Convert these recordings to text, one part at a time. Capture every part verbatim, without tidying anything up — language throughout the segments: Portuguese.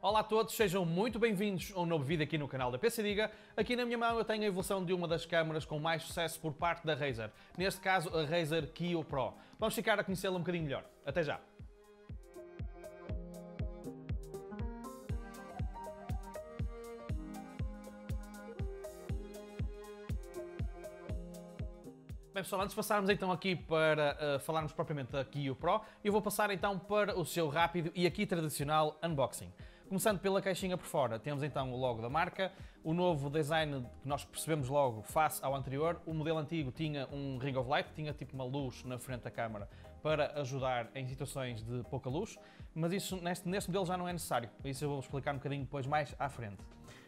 Olá a todos, sejam muito bem-vindos a um novo vídeo aqui no canal da P C Diga. Aqui na minha mão eu tenho a evolução de uma das câmaras com mais sucesso por parte da Razer, neste caso a Razer Kiyo Pro. Vamos ficar a conhecê-la um bocadinho melhor. Até já! Bem pessoal, antes de passarmos então aqui para uh, falarmos propriamente da Kiyo Pro, eu vou passar então para o seu rápido e aqui tradicional unboxing. Começando pela caixinha por fora, temos então o logo da marca, o novo design que nós percebemos logo face ao anterior. O modelo antigo tinha um ring of light, tinha tipo uma luz na frente da câmara para ajudar em situações de pouca luz, mas isso neste, neste modelo já não é necessário, isso eu vou explicar um bocadinho depois mais à frente.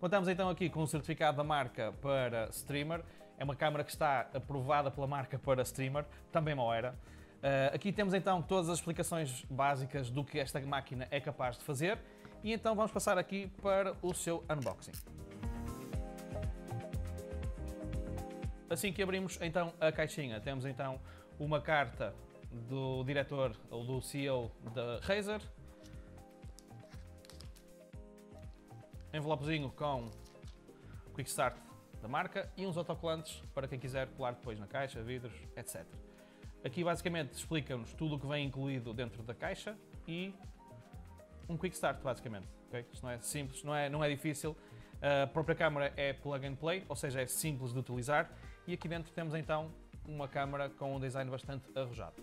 Contamos então aqui com o certificado da marca para streamer, é uma câmara que está aprovada pela marca para streamer, também não era. Uh, aqui temos então todas as explicações básicas do que esta máquina é capaz de fazer e então vamos passar aqui para o seu unboxing. Assim que abrimos então a caixinha, temos então uma carta do diretor ou do C E O da Razer, envelopezinho com Quick Start da marca e uns autocolantes para quem quiser colar depois na caixa, vidros, etcétera. Aqui basicamente explica-nos tudo o que vem incluído dentro da caixa e um quick start basicamente, okay? Isto não é simples, não é, não é difícil, a própria câmara é plug and play, ou seja, é simples de utilizar e aqui dentro temos então uma câmara com um design bastante arrojado.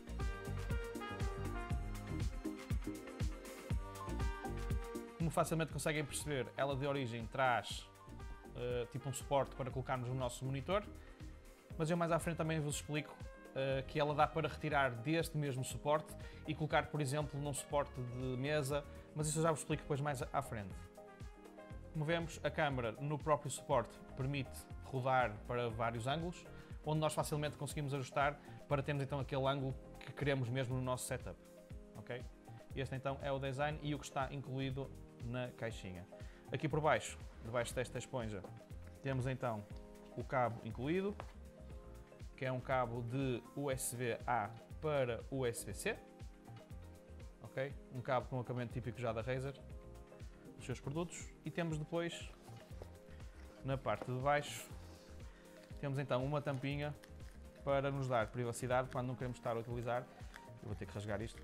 Como facilmente conseguem perceber, ela de origem traz uh, tipo um suporte para colocarmos no nosso monitor, mas eu mais à frente também vos explico que ela dá para retirar deste mesmo suporte e colocar, por exemplo, num suporte de mesa, mas isso eu já vos explico depois mais à frente. Como vemos, a câmara no próprio suporte permite rodar para vários ângulos, onde nós facilmente conseguimos ajustar para termos então aquele ângulo que queremos mesmo no nosso setup. Okay? Este então é o design e o que está incluído na caixinha. Aqui por baixo, debaixo desta esponja, temos então o cabo incluído, que é um cabo de U S B A para U S B C, okay? Um cabo com um acabamento típico já da Razer, dos seus produtos, e temos depois, na parte de baixo, temos então uma tampinha para nos dar privacidade quando não queremos estar a utilizar, eu vou ter que rasgar isto,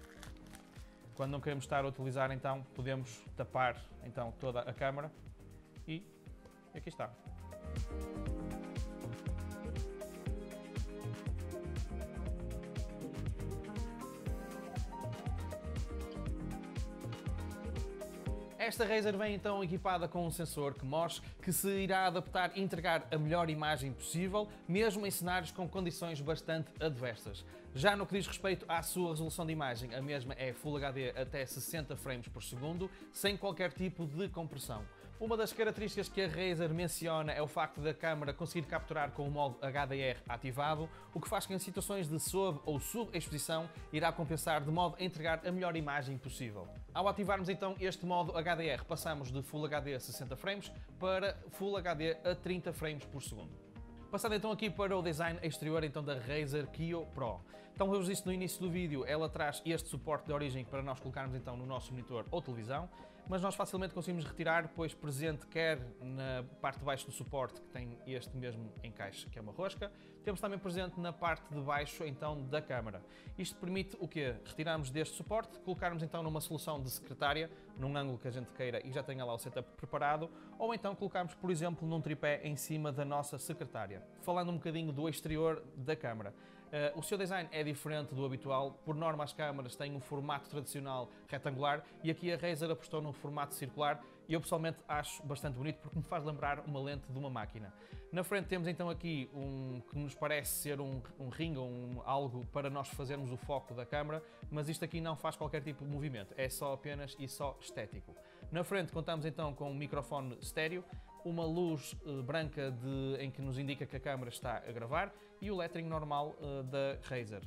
quando não queremos estar a utilizar então podemos tapar então toda a câmara e aqui está. Esta Razer vem então equipada com um sensor que mostra que se irá adaptar e entregar a melhor imagem possível, mesmo em cenários com condições bastante adversas. Já no que diz respeito à sua resolução de imagem, a mesma é Full H D até sessenta frames por segundo, sem qualquer tipo de compressão. Uma das características que a Razer menciona é o facto da câmara conseguir capturar com o modo H D R ativado, o que faz que em situações de sob ou subexposição irá compensar de modo a entregar a melhor imagem possível. Ao ativarmos então este modo H D R, passamos de Full H D a sessenta frames para Full H D a trinta frames por segundo. Passando então aqui para o design exterior então da Razer Kiyo Pro. Então eu vos disse no início do vídeo, ela traz este suporte de origem para nós colocarmos então no nosso monitor ou televisão, mas nós facilmente conseguimos retirar, pois presente quer na parte de baixo do suporte, que tem este mesmo encaixe, que é uma rosca, temos também presente na parte de baixo então da câmara. Isto permite o quê? Retirarmos deste suporte, colocarmos então numa solução de secretária, num ângulo que a gente queira e já tenha lá o setup preparado, ou então colocarmos, por exemplo, num tripé em cima da nossa secretária. Falando um bocadinho do exterior da câmara. Uh, o seu design é diferente do habitual, por norma as câmaras têm um formato tradicional retangular e aqui a Razer apostou num formato circular e eu pessoalmente acho bastante bonito porque me faz lembrar uma lente de uma máquina. Na frente temos então aqui um que nos parece ser um, um ring ou um, algo para nós fazermos o foco da câmara, mas isto aqui não faz qualquer tipo de movimento, é só apenas e só estético. Na frente contamos então com um microfone estéreo, uma luz uh, branca de, em que nos indica que a câmara está a gravar e o lettering normal uh, da Razer.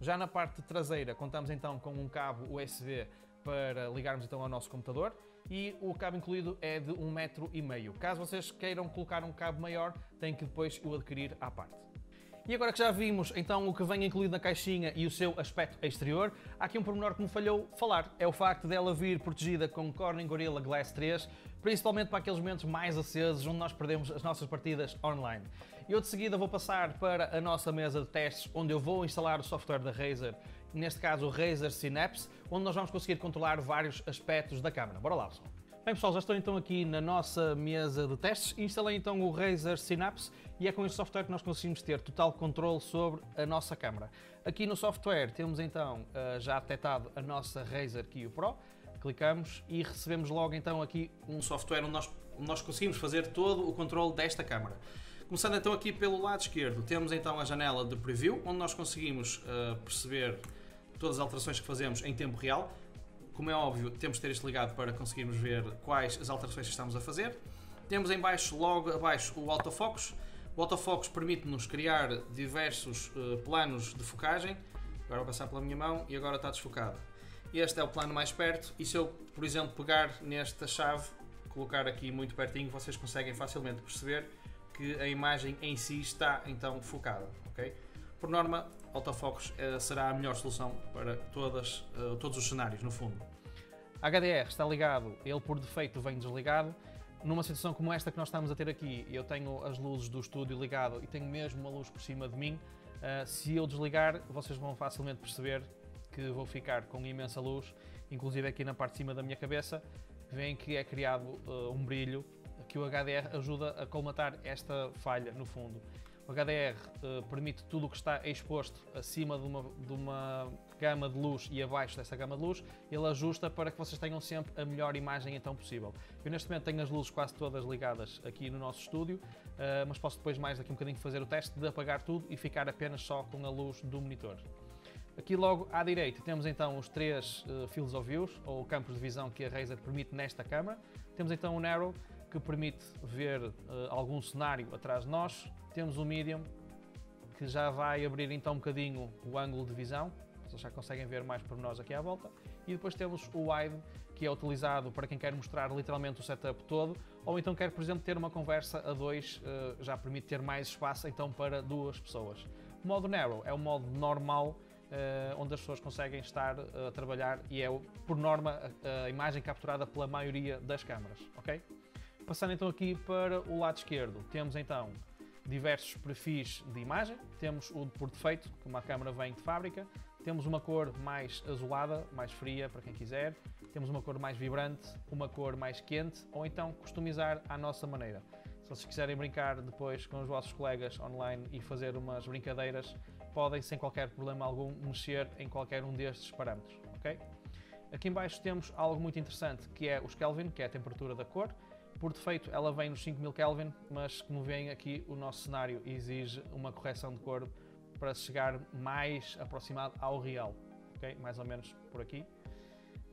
Já na parte traseira contamos então com um cabo U S B para ligarmos então ao nosso computador e o cabo incluído é de um metro e meio. Caso vocês queiram colocar um cabo maior, têm que depois o adquirir à parte. E agora que já vimos então o que vem incluído na caixinha e o seu aspecto exterior, há aqui um pormenor que me falhou falar, é o facto dela vir protegida com Corning Gorilla Glass três, principalmente para aqueles momentos mais acesos onde nós perdemos as nossas partidas online. Eu de seguida vou passar para a nossa mesa de testes, onde eu vou instalar o software da Razer, neste caso o Razer Synapse, onde nós vamos conseguir controlar vários aspectos da câmera. Bora lá, pessoal! Bem pessoal, já estou então aqui na nossa mesa de testes, instalei então o Razer Synapse e é com este software que nós conseguimos ter total controle sobre a nossa câmera. Aqui no software temos então já detectado a nossa Razer Kiyo Pro, clicamos e recebemos logo então aqui um software onde nós, onde nós conseguimos fazer todo o controle desta câmera. Começando então aqui pelo lado esquerdo, temos então a janela de preview, onde nós conseguimos uh, perceber todas as alterações que fazemos em tempo real. Como é óbvio, temos de ter isto ligado para conseguirmos ver quais as alterações que estamos a fazer. Temos em baixo, logo abaixo, o autofocus. O autofocus permite-nos criar diversos uh, planos de focagem. Agora vou passar pela minha mão e agora está desfocado. Este é o plano mais perto e se eu, por exemplo, pegar nesta chave, colocar aqui muito pertinho, vocês conseguem facilmente perceber que a imagem em si está então focada. Okay? Por norma, autofocus uh, será a melhor solução para todas, uh, todos os cenários, no fundo. H D R está ligado, ele por defeito vem desligado. Numa situação como esta que nós estamos a ter aqui, eu tenho as luzes do estúdio ligado e tenho mesmo uma luz por cima de mim. Uh, se eu desligar, vocês vão facilmente perceber que vou ficar com imensa luz, inclusive aqui na parte de cima da minha cabeça, veem que é criado uh, um brilho, que o H D R ajuda a colmatar esta falha, no fundo. O H D R eh, permite tudo o que está exposto acima de uma, de uma gama de luz e abaixo dessa gama de luz, ele ajusta para que vocês tenham sempre a melhor imagem então possível. Eu neste momento tenho as luzes quase todas ligadas aqui no nosso estúdio, eh, mas posso depois mais daqui um bocadinho fazer o teste de apagar tudo e ficar apenas só com a luz do monitor. Aqui logo à direita temos então os três eh, Fields of Views, ou campos de visão que a Razer permite nesta câmara. Temos então o Narrow, que permite ver uh, algum cenário atrás de nós. Temos o Medium, que já vai abrir então um bocadinho o ângulo de visão, vocês já conseguem ver mais pormenores aqui à volta. E depois temos o Wide, que é utilizado para quem quer mostrar literalmente o setup todo, ou então quer, por exemplo, ter uma conversa a dois, uh, já permite ter mais espaço então para duas pessoas. O modo Narrow é o modo normal, Uh, onde as pessoas conseguem estar uh, a trabalhar e é, por norma, a, a imagem capturada pela maioria das câmaras, ok? Passando então aqui para o lado esquerdo, temos então diversos perfis de imagem, temos o por defeito, que uma câmera vem de fábrica, temos uma cor mais azulada, mais fria para quem quiser, temos uma cor mais vibrante, uma cor mais quente, ou então customizar à nossa maneira. Se vocês quiserem brincar depois com os vossos colegas online e fazer umas brincadeiras, podem, sem qualquer problema algum, mexer em qualquer um destes parâmetros, ok? Aqui em baixo temos algo muito interessante, que é os Kelvin, que é a temperatura da cor. Por defeito ela vem nos cinco mil Kelvin, mas como veem aqui o nosso cenário exige uma correção de cor para chegar mais aproximado ao real, ok? Mais ou menos por aqui.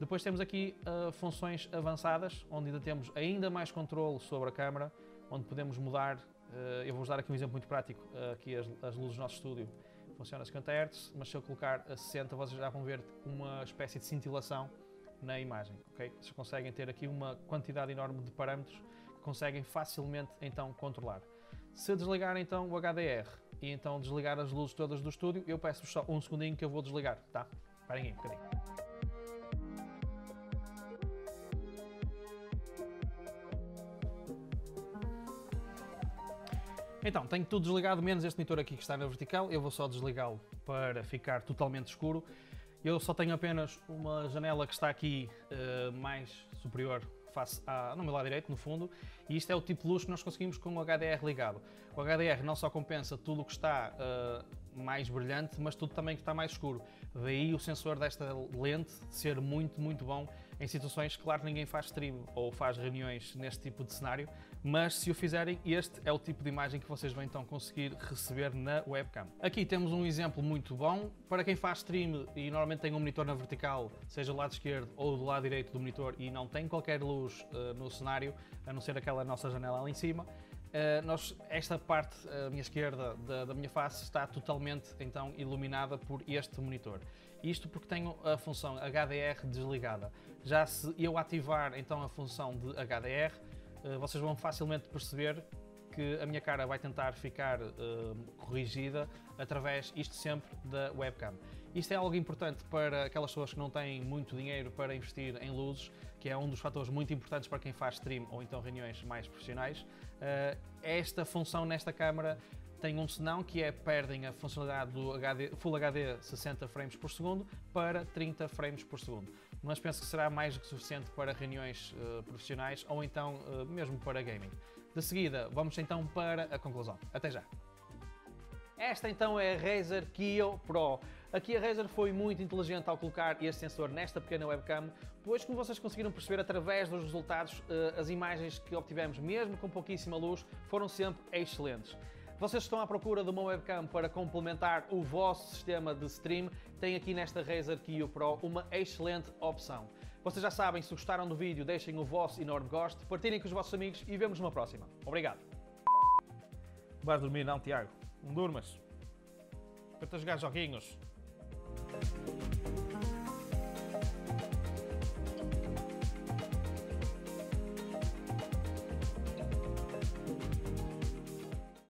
Depois temos aqui uh, funções avançadas, onde ainda temos ainda mais controle sobre a câmera, onde podemos mudar, uh, eu vou-vos dar aqui um exemplo muito prático, uh, aqui as, as luzes do nosso estúdio. Funciona a cinquenta hertz, mas se eu colocar a sessenta, vocês já vão ver uma espécie de cintilação na imagem, ok? Vocês conseguem ter aqui uma quantidade enorme de parâmetros que conseguem facilmente então controlar. Se desligar então o H D R e então desligar as luzes todas do estúdio, eu peço-vos só um segundinho que eu vou desligar, tá? Parem aí um bocadinho. Então, tenho tudo desligado, menos este monitor aqui que está na vertical, eu vou só desligá-lo para ficar totalmente escuro. Eu só tenho apenas uma janela que está aqui uh, mais superior face à, no meu lado direito, no fundo, e isto é o tipo de luz que nós conseguimos com o H D R ligado. O H D R não só compensa tudo o que está uh, mais brilhante, mas tudo também que está mais escuro. Daí o sensor desta lente ser muito, muito bom em situações, claro que ninguém faz stream ou faz reuniões neste tipo de cenário, mas se o fizerem, este é o tipo de imagem que vocês vão então conseguir receber na webcam. Aqui temos um exemplo muito bom, para quem faz stream e normalmente tem um monitor na vertical, seja do lado esquerdo ou do lado direito do monitor e não tem qualquer luz uh, no cenário, a não ser aquela nossa janela lá em cima, Uh, nós, esta parte à minha esquerda da, da minha face está totalmente então iluminada por este monitor. Isto porque tenho a função H D R desligada. Já se eu ativar então a função de H D R, uh, vocês vão facilmente perceber que a minha cara vai tentar ficar uh, corrigida através, isto sempre, da webcam. Isto é algo importante para aquelas pessoas que não têm muito dinheiro para investir em luzes, que é um dos fatores muito importantes para quem faz stream ou então reuniões mais profissionais. Uh, esta função nesta câmara tem um senão que é perdem a funcionalidade do Full H D sessenta frames por segundo para trinta frames por segundo. Mas penso que será mais do que suficiente para reuniões uh, profissionais ou então uh, mesmo para gaming. De seguida, vamos então para a conclusão. Até já! Esta então é a Razer Kiyo Pro. Aqui a Razer foi muito inteligente ao colocar este sensor nesta pequena webcam, pois como vocês conseguiram perceber através dos resultados, uh, as imagens que obtivemos mesmo com pouquíssima luz foram sempre excelentes. Vocês estão à procura de uma webcam para complementar o vosso sistema de stream, tem aqui nesta Razer Kiyo Pro uma excelente opção. Vocês já sabem, se gostaram do vídeo, deixem o vosso enorme gosto, partilhem com os vossos amigos e vemos numa próxima. Obrigado! Vais dormir não, Tiago? Não durmas. Para te jogar joguinhos.